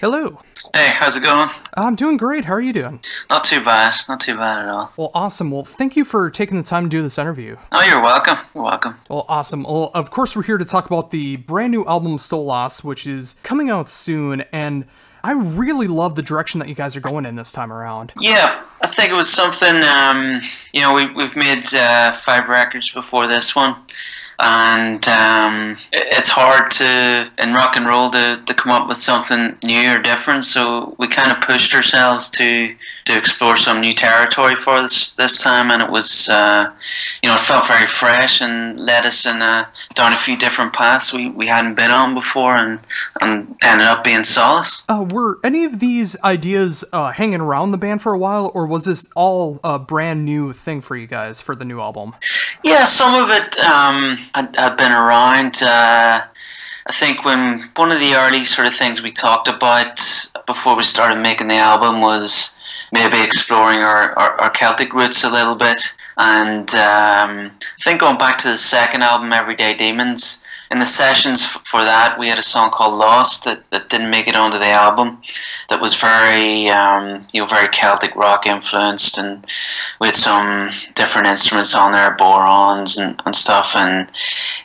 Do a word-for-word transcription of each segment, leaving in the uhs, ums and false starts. Hello. Hey, how's it going? I'm doing great. How are you doing? Not too bad. Not too bad at all. Well, awesome. Well, thank you for taking the time to do this interview. Oh, you're welcome. You're welcome. Well, awesome. Well, of course, we're here to talk about the brand new album, Solas, which is coming out soon, and I really love the direction that you guys are going in this time around. Yeah, I think it was something, um, you know, we, we've made uh, five records before this one. And um, it's hard to, in rock and roll, to, to come up with something new or different. So we kind of pushed ourselves to to explore some new territory for this this time, and it was, uh, you know, it felt very fresh and led us in a, down a few different paths we, we hadn't been on before, and and ended up being Solas. Uh, were any of these ideas uh, hanging around the band for a while, or was this all a brand new thing for you guys for the new album? Yeah, some of it um, had, had been around. Uh, I think when one of the early sort of things we talked about before we started making the album was maybe exploring our, our, our Celtic roots a little bit. And um, I think going back to the second album, Everyday Demons, in the sessions for that, we had a song called Lost that, that didn't make it onto the album, that was very, um, you know, very Celtic rock influenced, and we had some different instruments on there, borons and, and stuff, and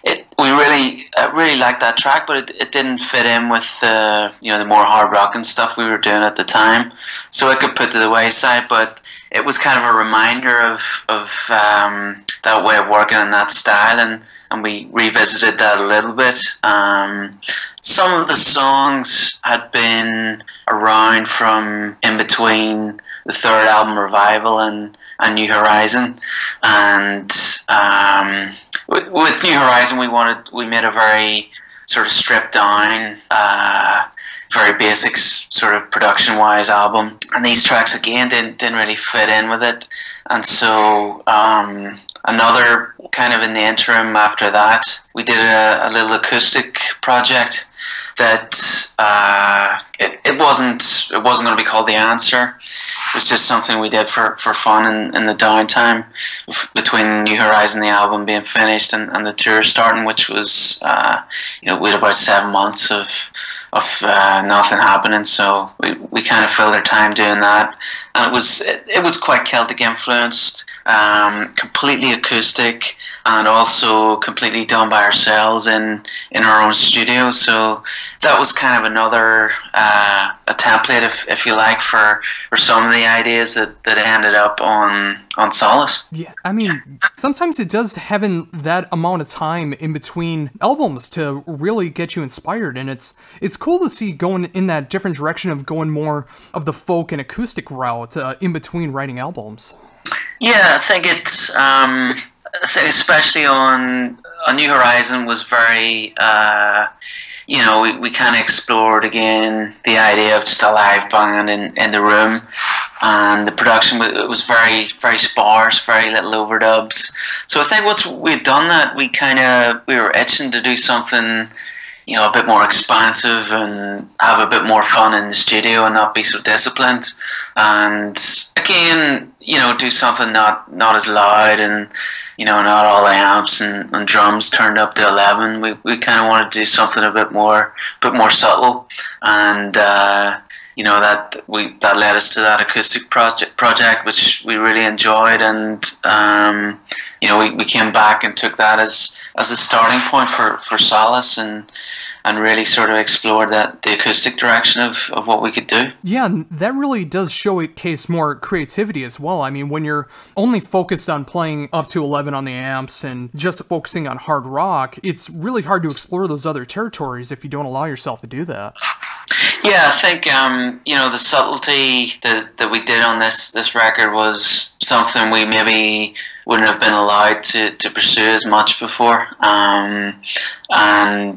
it, we really, I really liked that track, but it, it didn't fit in with, uh, you know, the more hard rock and stuff we were doing at the time, so I could put to the wayside, but it was kind of a reminder of, of um, that way of working and that style, and, and we revisited that a little bit. Um, some of the songs had been around from in between the third album, Revival, and, and New Horizon, and um, with, with New Horizon we wanted, we made a very sort of stripped down, uh, very basic sort of production-wise album, and these tracks again didn't didn't really fit in with it, and so um, another kind of in the interim after that, we did a, a little acoustic project that uh, it it wasn't it wasn't going to be called The Answer. It was just something we did for, for fun in, in the downtime between New Horizon, the album being finished, and, and the tour starting, which was uh, you know, we had about seven months of of uh, nothing happening, so we, we kind of filled our time doing that, and it was it, it was quite Celtic influenced, um, completely acoustic, and also completely done by ourselves in in our own studio. So that was kind of another uh, a template, if, if you like, for for some of the ideas that, that ended up on on Solas. Yeah, I mean, sometimes it does having that amount of time in between albums to really get you inspired, and it's it's cool to see going in that different direction of going more of the folk and acoustic route uh, in between writing albums. Yeah, I think it's um, I think especially on on New Horizon was very. Uh, You know, we, we kind of explored again the idea of just a live band in, in the room, and the production it was very, very sparse, very little overdubs. So I think once we'd done that, we kind of we were itching to do something, you know, a bit more expansive and have a bit more fun in the studio and not be so disciplined. And again, you know, do something not not as loud and, you know, not all the amps and, and drums turned up to eleven. We we kind of wanted to do something a bit more, a bit more subtle, and uh, you know that we that led us to that acoustic project project which we really enjoyed, and um, you know we, we came back and took that as as the starting point for for Solas, and. and really sort of explored that the acoustic direction of, of what we could do. Yeah, and that really does showcase more creativity as well. I mean, when you're only focused on playing up to eleven on the amps and just focusing on hard rock, it's really hard to explore those other territories if you don't allow yourself to do that. Yeah, I think, um, you know, the subtlety that, that we did on this, this record was something we maybe wouldn't have been allowed to, to pursue as much before. Um, and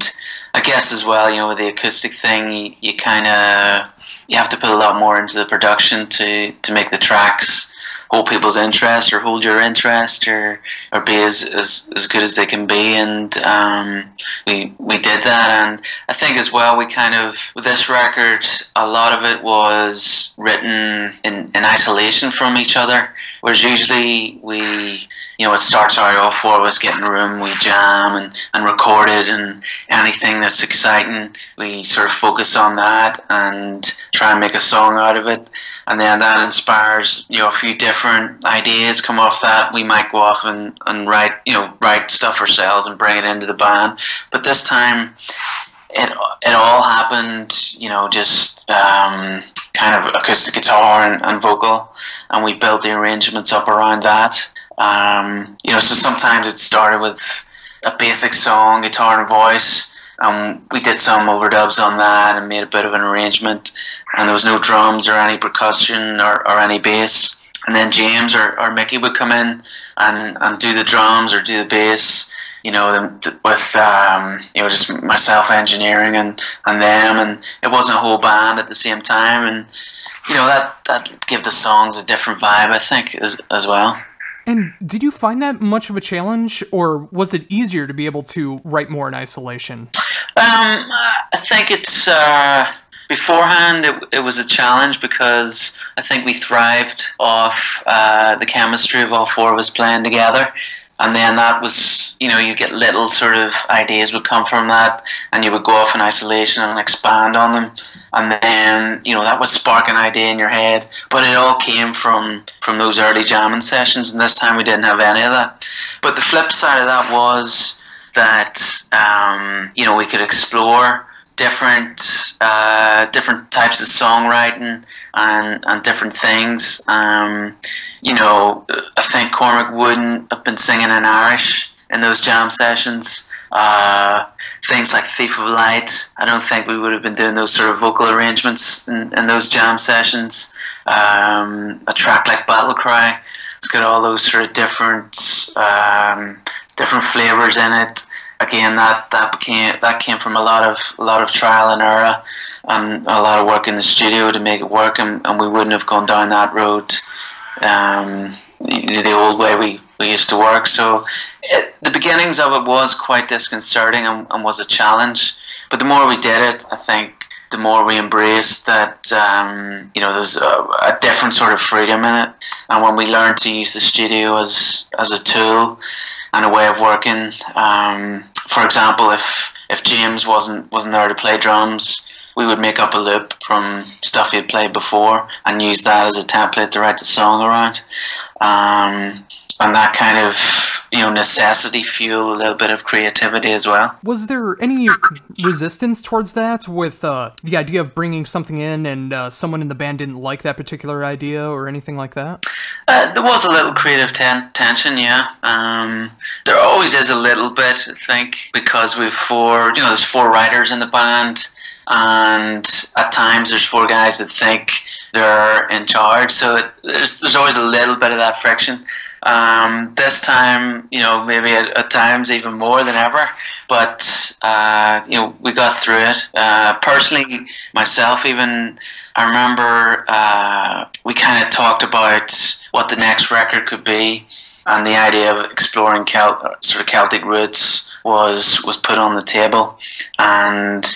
I guess as well, you know, with the acoustic thing, you, you kind of, you have to put a lot more into the production to, to make the tracks hold people's interest or hold your interest or, or be as, as, as good as they can be, and um, we, we did that. And I think as well we kind of, with this record, a lot of it was written in, in isolation from each other, Whereas usually we, you know, it starts our off for us getting a room, we jam and, and record it, and anything that's exciting, we sort of focus on that and try and make a song out of it. And then that inspires, you know, a few different ideas come off that. We might go off and, and write, you know, write stuff ourselves and bring it into the band. But this time, it, it all happened, you know, just um, kind of acoustic guitar and, and vocal, and we built the arrangements up around that. Um, you know, so sometimes it started with a basic song, guitar and voice, and we did some overdubs on that and made a bit of an arrangement, and there was no drums or any percussion or, or any bass. And then James or, or Mickey would come in and, and do the drums or do the bass, you know, with um, you know, just myself engineering and, and them, and it wasn't a whole band at the same time, and you know, that, that gave the songs a different vibe, I think, as, as well. And did you find that much of a challenge, or was it easier to be able to write more in isolation? Um, I think it's, uh, beforehand it, it was a challenge because I think we thrived off uh, the chemistry of all four of us playing together. And then that was, you know, you get little sort of ideas would come from that, and you would go off in isolation and expand on them. And then, you know, that would spark an idea in your head. But it all came from, from those early jamming sessions, and this time we didn't have any of that. But the flip side of that was that, um, you know, we could explore different uh, different types of songwriting and, and different things. Um, you know, I think Cormac wouldn't have been singing in Irish in those jam sessions. Uh, things like Thief of Light, I don't think we would have been doing those sort of vocal arrangements in, in those jam sessions. Um, a track like Battle Cry, it's got all those sort of different um, different flavors in it. Again, that that became that came from a lot of a lot of trial and error, and a lot of work in the studio to make it work. And, and we wouldn't have gone down that road um, the old way we, we used to work. So it, the beginnings of it was quite disconcerting and, and was a challenge. But the more we did it, I think the more we embraced that um, you know, there's a, a different sort of freedom in it. And when we learned to use the studio as as a tool and a way of working. Um, for example, if if James wasn't wasn't there to play drums, we would make up a loop from stuff he'd played before and use that as a template to write the song around. Um, and that kind of, you know, necessity fueled a little bit of creativity as well. Was there any resistance towards that with uh, the idea of bringing something in and uh, someone in the band didn't like that particular idea or anything like that? Uh, there was a little creative ten tension, yeah. Um, there always is a little bit, I think, because we've four, you know, there's four writers in the band, and at times there's four guys that think they're in charge, so it, there's, there's always a little bit of that friction. Um, this time, you know, maybe at, at times even more than ever, but, uh, you know, we got through it. Uh, personally, myself even, I remember uh, we kind of talked about what the next record could be, and the idea of exploring Kel sort of Celtic roots was, was put on the table, and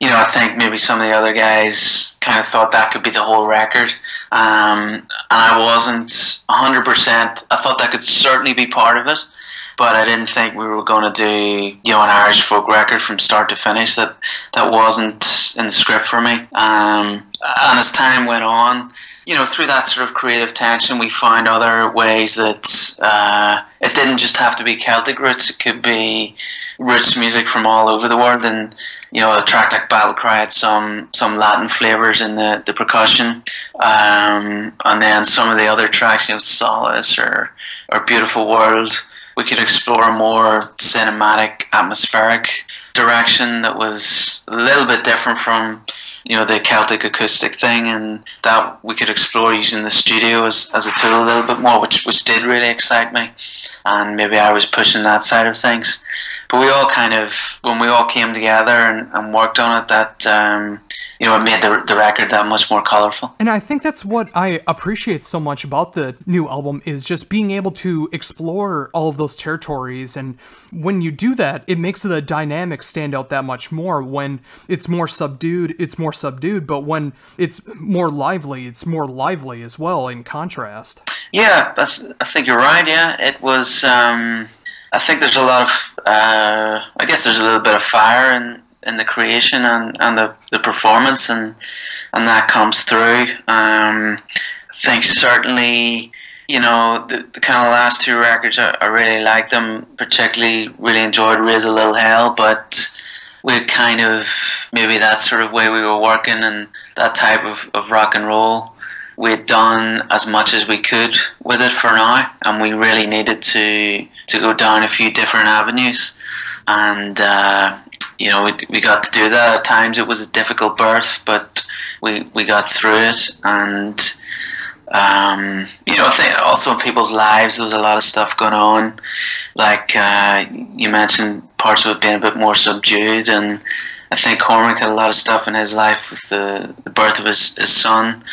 you know, I think maybe some of the other guys kind of thought that could be the whole record. Um, and I wasn't one hundred percent. I thought that could certainly be part of it, but I didn't think we were going to do, you know, an Irish folk record from start to finish. That that wasn't in the script for me. Um, and as time went on, you know, through that sort of creative tension, we found other ways that uh, it didn't just have to be Celtic roots. It could be roots music from all over the world, and you know, a track like Battle Cry had some some Latin flavors in the the percussion, um, and then some of the other tracks, you know, Solas or or Beautiful World, we could explore a more cinematic, atmospheric direction that was a little bit different from, you know, the Celtic acoustic thing, and that we could explore using the studio as, as a tool a little bit more, which, which did really excite me, and maybe I was pushing that side of things. But we all kind of, when we all came together and, and worked on it, that, um, you know, it made the, the record that much more colorful. And I think that's what I appreciate so much about the new album, is just being able to explore all of those territories, and when you do that, it makes the dynamic stand out that much more. When it's more subdued, it's more subdued, but when it's more lively, it's more lively as well in contrast. Yeah, I, th I think you're right, yeah. It was, um, I think there's a lot of, uh, I guess there's a little bit of fire in, in the creation and, and the, the performance, and, and that comes through. Um, I think certainly, you know, the, the kind of last two records, I, I really liked them, particularly really enjoyed Raise a Little Hell, but we kind of, maybe that sort of way we were working and that type of, of rock and roll, we'd done as much as we could with it for now, and we really needed to to go down a few different avenues, and uh, you know, we, we got to do that. At times it was a difficult birth, but we, we got through it, and um, you know, I think also in people's lives there was a lot of stuff going on, like uh, you mentioned parts of it being a bit more subdued, and I think Cormac had a lot of stuff in his life with the, the birth of his, his son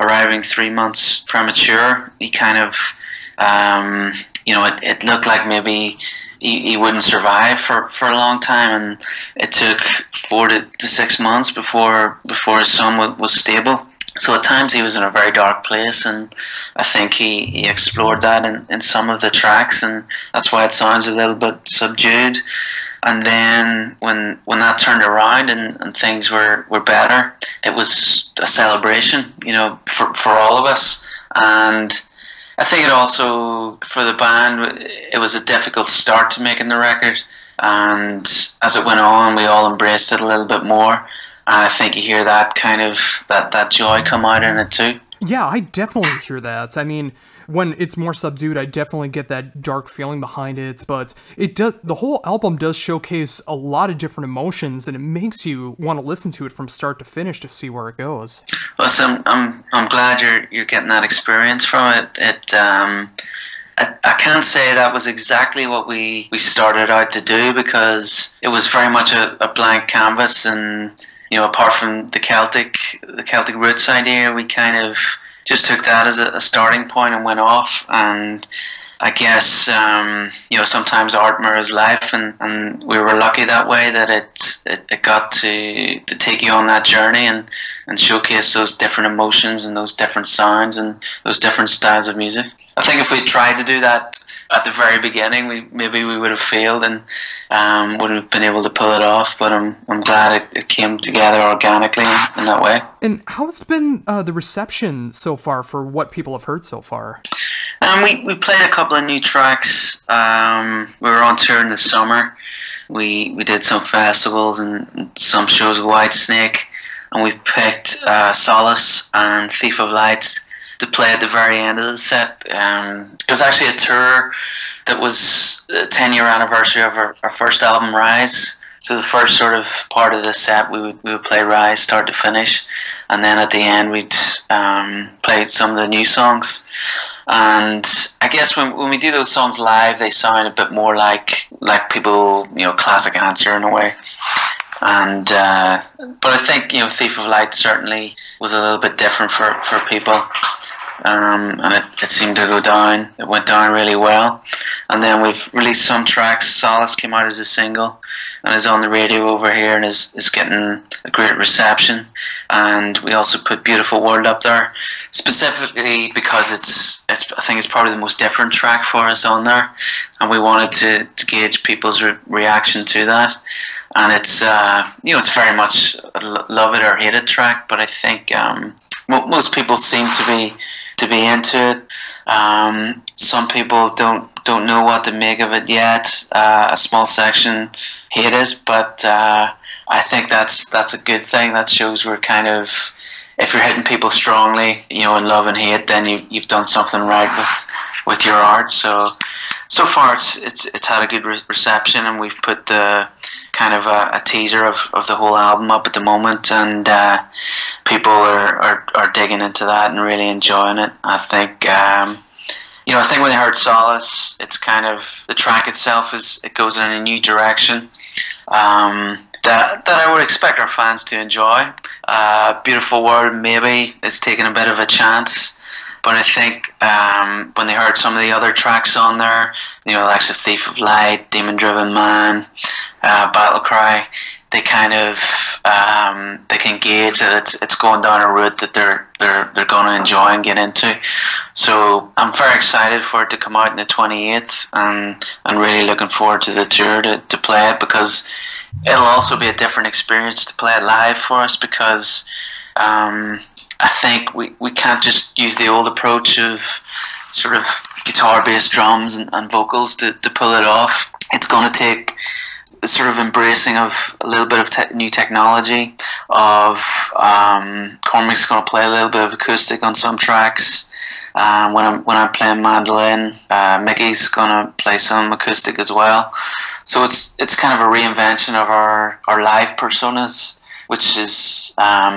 arriving three months premature. He kind of, um, you know, it, it looked like maybe he, he wouldn't survive for, for a long time, and it took four to, to six months before before his son was, was stable. So at times he was in a very dark place, and I think he, he explored that in, in some of the tracks, and that's why it sounds a little bit subdued. And then when when that turned around and, and things were, were better, it was a celebration, you know, for, for all of us. And I think it also, for the band, it was a difficult start to making the record. And as it went on, we all embraced it a little bit more. And I think you hear that kind of, that, that joy come out in it too. Yeah, I definitely hear that. I mean, when it's more subdued, I definitely get that dark feeling behind it, but it does, the whole album does showcase a lot of different emotions, and it makes you want to listen to it from start to finish to see where it goes. Well, so I'm, I'm, I'm glad you're, you're getting that experience from it. It um, I, I can't say that was exactly what we, we started out to do, because it was very much a, a blank canvas, and, you know, apart from the Celtic, the Celtic roots idea, we kind of just took that as a starting point and went off. And I guess, um, you know, sometimes art mirrors life, and, and we were lucky that way, that it, it, it got to, to take you on that journey and, and showcase those different emotions and those different sounds and those different styles of music. I think if we tried to do that at the very beginning, we maybe we would have failed and um, wouldn't have been able to pull it off, but I'm, I'm glad it, it came together organically in that way. And how's been uh, the reception so far for what people have heard so far? Um, we, we played a couple of new tracks. Um, we were on tour in the summer. We, we did some festivals and some shows with Whitesnake, and we picked uh, Solas and Thief of Light to play at the very end of the set. Um, it was actually a tour that was the ten year anniversary of our, our first album, Rise. So the first sort of part of the set, we would, we would play Rise start to finish, and then at the end we'd um, play some of the new songs. And I guess when, when we do those songs live, they sound a bit more like like people, you know, classic Answer in a way. And uh, but I think, you know, Thief of Light certainly was a little bit different for, for people. Um, and it, it seemed to go down. It went down really well. And then we've released some tracks. Solace came out as a single and is on the radio over here and is, is getting a great reception. And we also put Beautiful World up there, specifically because it's, it's I think it's probably the most different track for us on there, and we wanted to, to gauge people's re reaction to that. And it's uh, you know, it's very much a love it or hate it track, but I think um, most people seem to be to be into it. Um, some people don't don't know what to make of it yet. Uh, a small section hate it, but uh, I think that's that's a good thing. That shows we're kind of, if you're hitting people strongly, you know, in love and hate, then you, you've done something right with with your art. So so far it's it's it's had a good re reception, and we've put the kind of a, a teaser of, of the whole album up at the moment, and uh, people are, are, are digging into that and really enjoying it. I think, um, you know, I think when they heard Solace, it's kind of, the track itself is, it goes in a new direction um, that, that I would expect our fans to enjoy. Uh, Beautiful World maybe is taking a bit of a chance, but I think um, when they heard some of the other tracks on there, you know, like the Thief of Light, Demon Driven Man, uh, Battle Cry, they kind of um, they can gauge that it's it's going down a route that they're they're they're going to enjoy and get into. So I'm very excited for it to come out on the twenty-eighth, and I'm really looking forward to the tour to, to play it, because it'll also be a different experience to play it live for us, because um, I think we, we can't just use the old approach of sort of guitar, bass, drums and, and vocals to, to pull it off. It's going to take sort of embracing of a little bit of te new technology, of um, Cormac's going to play a little bit of acoustic on some tracks. Um, when I'm when I'm playing mandolin, uh, Mickey's gonna play some acoustic as well. So it's it's kind of a reinvention of our our live personas, which is um,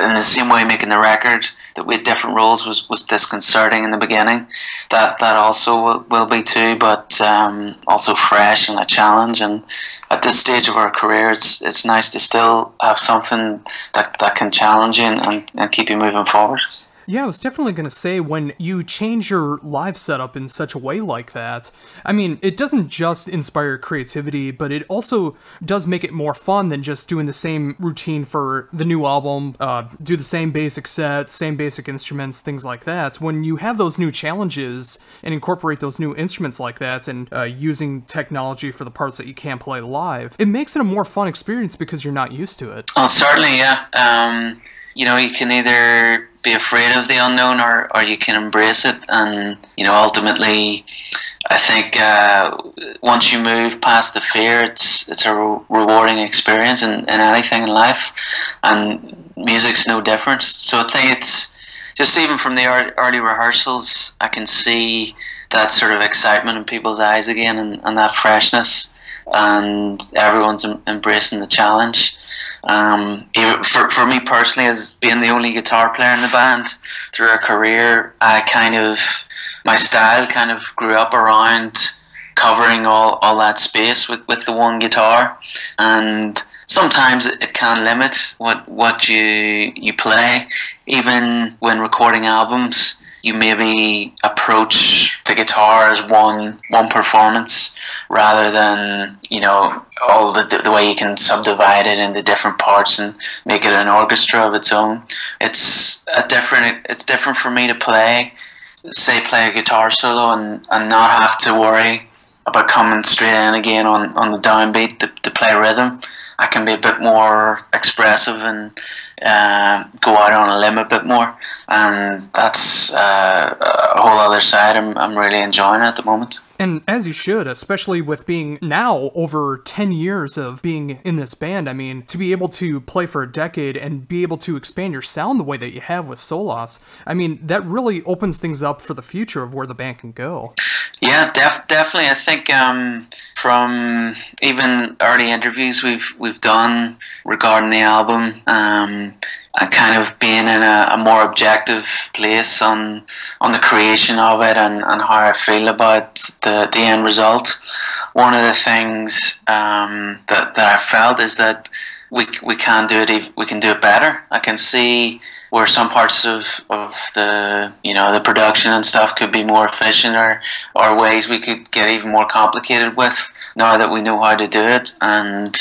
in the same way making the record that we had different roles was was disconcerting in the beginning. That that also will, will be too, but um, also fresh and a challenge. And at this stage of our career, it's it's nice to still have something that that can challenge you and and, and keep you moving forward. Yeah, I was definitely going to say, when you change your live setup in such a way like that, I mean, it doesn't just inspire creativity, but it also does make it more fun than just doing the same routine for the new album, uh, do the same basic sets, same basic instruments, things like that. When you have those new challenges and incorporate those new instruments like that, and uh, using technology for the parts that you can't play live, it makes it a more fun experience because you're not used to it. Oh, certainly, yeah. Um... You know, you can either be afraid of the unknown, or, or you can embrace it. And, you know, ultimately, I think uh, once you move past the fear, it's it's a re rewarding experience in, in anything in life. And music's no different. So I think it's, just even from the early rehearsals, I can see that sort of excitement in people's eyes again, and, and that freshness. And everyone's em embracing the challenge. Um, for, for me personally, as being the only guitar player in the band through our career, I kind of, my style kind of grew up around covering all, all that space with, with the one guitar. And sometimes it can limit what, what you, you play. Even when recording albums, you maybe approach the guitar as one one performance, rather than, you know, all the the way you can subdivide it into different parts and make it an orchestra of its own. It's a different. It's different for me to play, say, play a guitar solo and and not have to worry about coming straight in again on on the downbeat to, to play rhythm. I can be a bit more expressive and uh, go out on a limb a bit more, and that's uh, a whole other side I'm, I'm really enjoying at the moment. And as you should, especially with being now over ten years of being in this band. I mean, to be able to play for a decade and be able to expand your sound the way that you have with Solas, I mean, that really opens things up for the future of where the band can go. Yeah, def definitely. I think um, from even early interviews we've we've done regarding the album, um, and kind of being in a, a more objective place on on the creation of it, and, and how I feel about the the end result. One of the things um, that that I felt is that we we can do it. We can do it better. I can see where some parts of, of the, you know, the production and stuff could be more efficient, or, or ways we could get even more complicated with, now that we know how to do it. And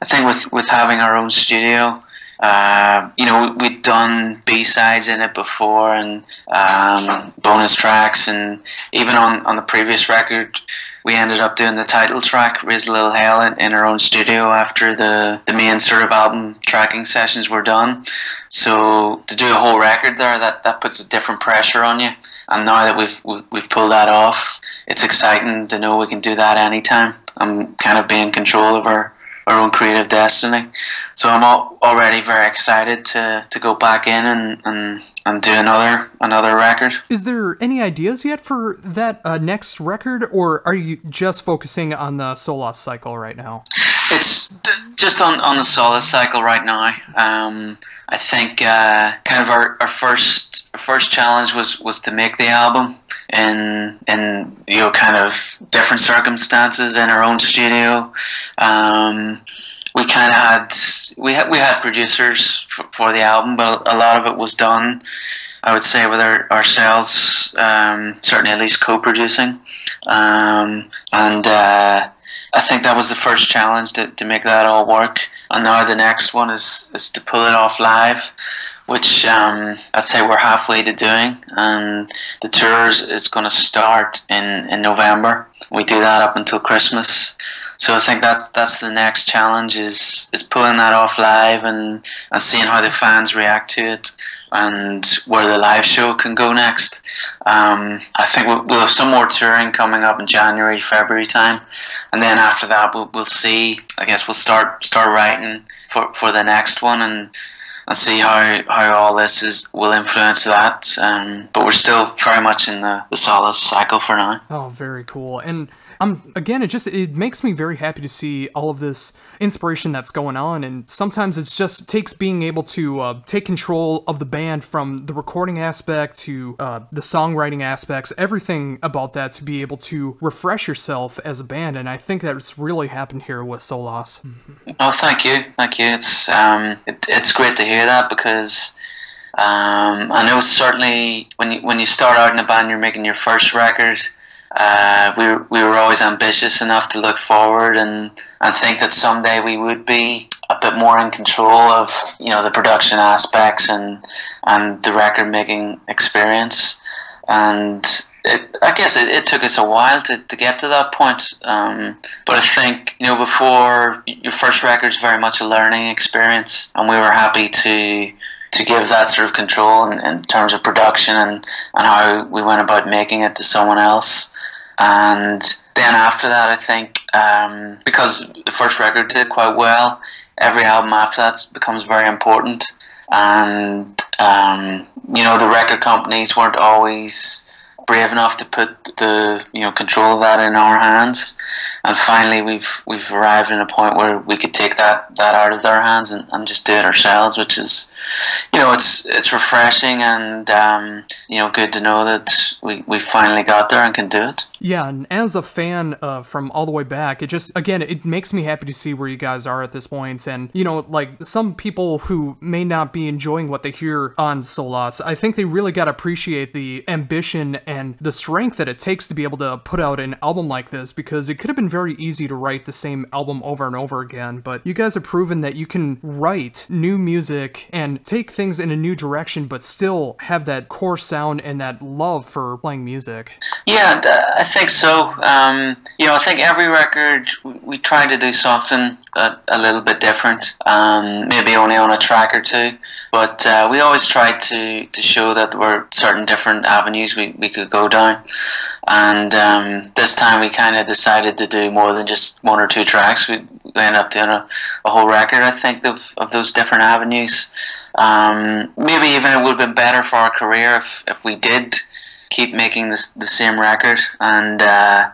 I think with, with having our own studio, uh, you know, we, we'd done B-sides in it before, and um, bonus tracks, and even on, on the previous record, we ended up doing the title track, Raise a Little Hell, in, in our own studio after the, the main sort of album tracking sessions were done. So to do a whole record there, that, that puts a different pressure on you. And now that we've, we've pulled that off, it's exciting to know we can do that anytime. I'm kind of being in control of our, our own creative destiny. So I'm al already very excited to, to go back in and, and, and do another another record. Is there any ideas yet for that uh, next record, or are you just focusing on the Solas cycle right now? It's just on, on the Solas cycle right now. Um, I think uh, kind of our, our first our first challenge was, was to make the album in, in, you know, kind of different circumstances in our own studio. Um, we kind of had, we had, we had producers for, for the album, but a lot of it was done, I would say, with our, ourselves, um, certainly at least co-producing. Um, and uh, I think that was the first challenge to, to make that all work. and now the next one is, is to pull it off live, which um, I'd say we're halfway to doing, and the tour is going to start in, in November. We do that up until Christmas. So I think that's that's the next challenge, is is pulling that off live and, and seeing how the fans react to it and where the live show can go next. Um, I think we'll, we'll have some more touring coming up in January, February time, and then after that we'll, we'll see. I guess we'll start start writing for, for the next one and and see how, how all this is will influence that. Um, but we're still very much in the, the Solas cycle for now. Oh, very cool. And Um, again, it just it makes me very happy to see all of this inspiration that's going on, and sometimes it's just takes being able to uh, take control of the band from the recording aspect to uh, the songwriting aspects, everything about that, to be able to refresh yourself as a band, and I think that's really happened here with Solas. Oh, thank you, thank you. It's um, it, it's great to hear that, because um, I know certainly when you, when you start out in a band, you're making your first record. Uh, we, were, we were always ambitious enough to look forward and, and think that someday we would be a bit more in control of, you know, the production aspects and, and the record-making experience. And it, I guess it, it took us a while to, to get to that point. Um, but I think, you know, before, your first record is very much a learning experience, and we were happy to... to give that sort of control in, in terms of production and, and how we went about making it to someone else. And then after that, I think, um, because the first record did quite well, every album after that becomes very important. And, um, you know, the record companies weren't always brave enough to put the, you know, control of that in our hands. And finally, we've we've arrived at a point where we could take that, that out of their hands and, and just do it ourselves, which is, you know, it's it's refreshing and, um, you know, good to know that we, we finally got there and can do it. Yeah, and as a fan uh, from all the way back, it just, again, it makes me happy to see where you guys are at this point. And, you know, like, some people who may not be enjoying what they hear on Solas, I think they really got to appreciate the ambition and the strength that it takes to be able to put out an album like this, because it could have been very easy to write the same album over and over again, but you guys have proven that you can write new music and take things in a new direction, but still have that core sound and that love for playing music. Yeah, I think so. Um, you know, I think every record we try to do something a, a little bit different, um, maybe only on a track or two, but uh, we always try to, to show that there were certain different avenues we, we could go down. And um, this time we kind of decided to do more than just one or two tracks. We ended up doing a, a whole record, I think, of, of those different avenues. Um, maybe even it would have been better for our career if, if we did keep making this, the same record. And, uh,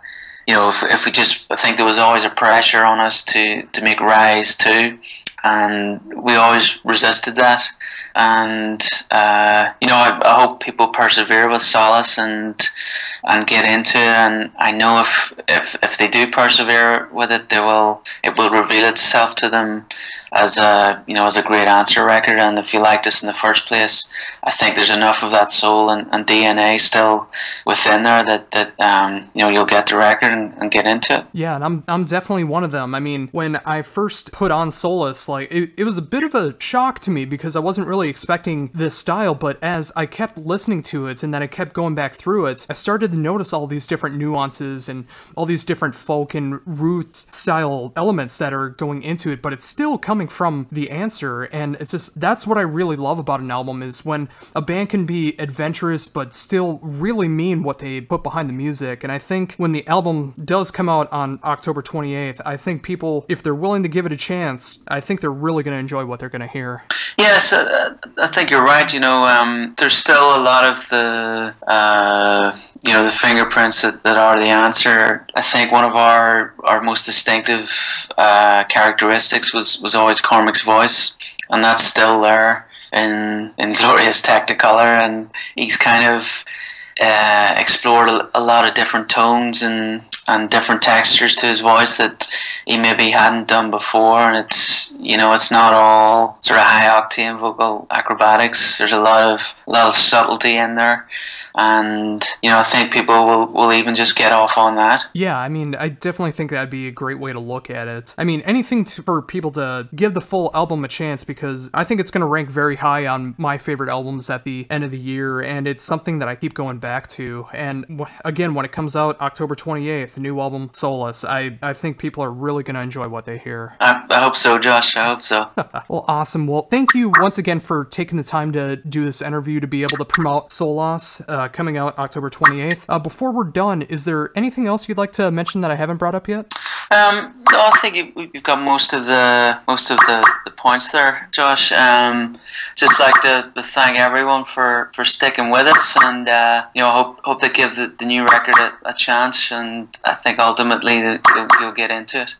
you know, if, if we just... I think there was always a pressure on us to, to make Rise too, and we always resisted that. And, uh, you know, I, I hope people persevere with Solas and and get into it. And I know if, if if they do persevere with it, they will. It will reveal itself to them as a, you know, as a great Answer record. And if you liked us in the first place, I think there's enough of that soul and, and D N A still within there that that um, you know, you'll get the record and, and get into it. Yeah, and I'm I'm definitely one of them. I mean, when I first put on Solas, like it, it was a bit of a shock to me, because I wasn't really expecting this style, but as I kept listening to it and then I kept going back through it, I started to notice all these different nuances and all these different folk and root style elements that are going into it, but it's still coming from The Answer. And it's just, that's what I really love about an album, is when a band can be adventurous but still really mean what they put behind the music. And I think when the album does come out on October twenty-eighth, I think people, if they're willing to give it a chance, I think they're really going to enjoy what they're going to hear. Yes, uh, I think you're right. You know, um, there's still a lot of the, uh, you know, the fingerprints that, that are The Answer. I think one of our, our most distinctive uh, characteristics was, was always Cormac's voice, and that's still there in, in Glorious Technicolor, and he's kind of uh, explored a, a lot of different tones and and different textures to his voice that he maybe hadn't done before. And it's, you know, it's not all sort of high octane vocal acrobatics. There's a lot of a lot of subtlety in there. And, you know, I think people will, will even just get off on that. Yeah, I mean, I definitely think that'd be a great way to look at it. I mean, anything to, for people to give the full album a chance, because I think it's going to rank very high on my favorite albums at the end of the year, and it's something that I keep going back to. And w again, when it comes out October twenty-eighth, new album Solas, I, I think people are really going to enjoy what they hear. I, I hope so, Josh. I hope so. Well, awesome. Well, thank you once again for taking the time to do this interview to be able to promote Solas. Uh, Uh, coming out October twenty-eighth. Uh, before we're done, is there anything else you'd like to mention that I haven't brought up yet? Um, no, I think you've got most of the most of the, the points there, Josh. Um, just like to thank everyone for, for sticking with us, and uh, you know, hope hope they give the, the new record a, a chance, and I think ultimately you'll, you'll get into it.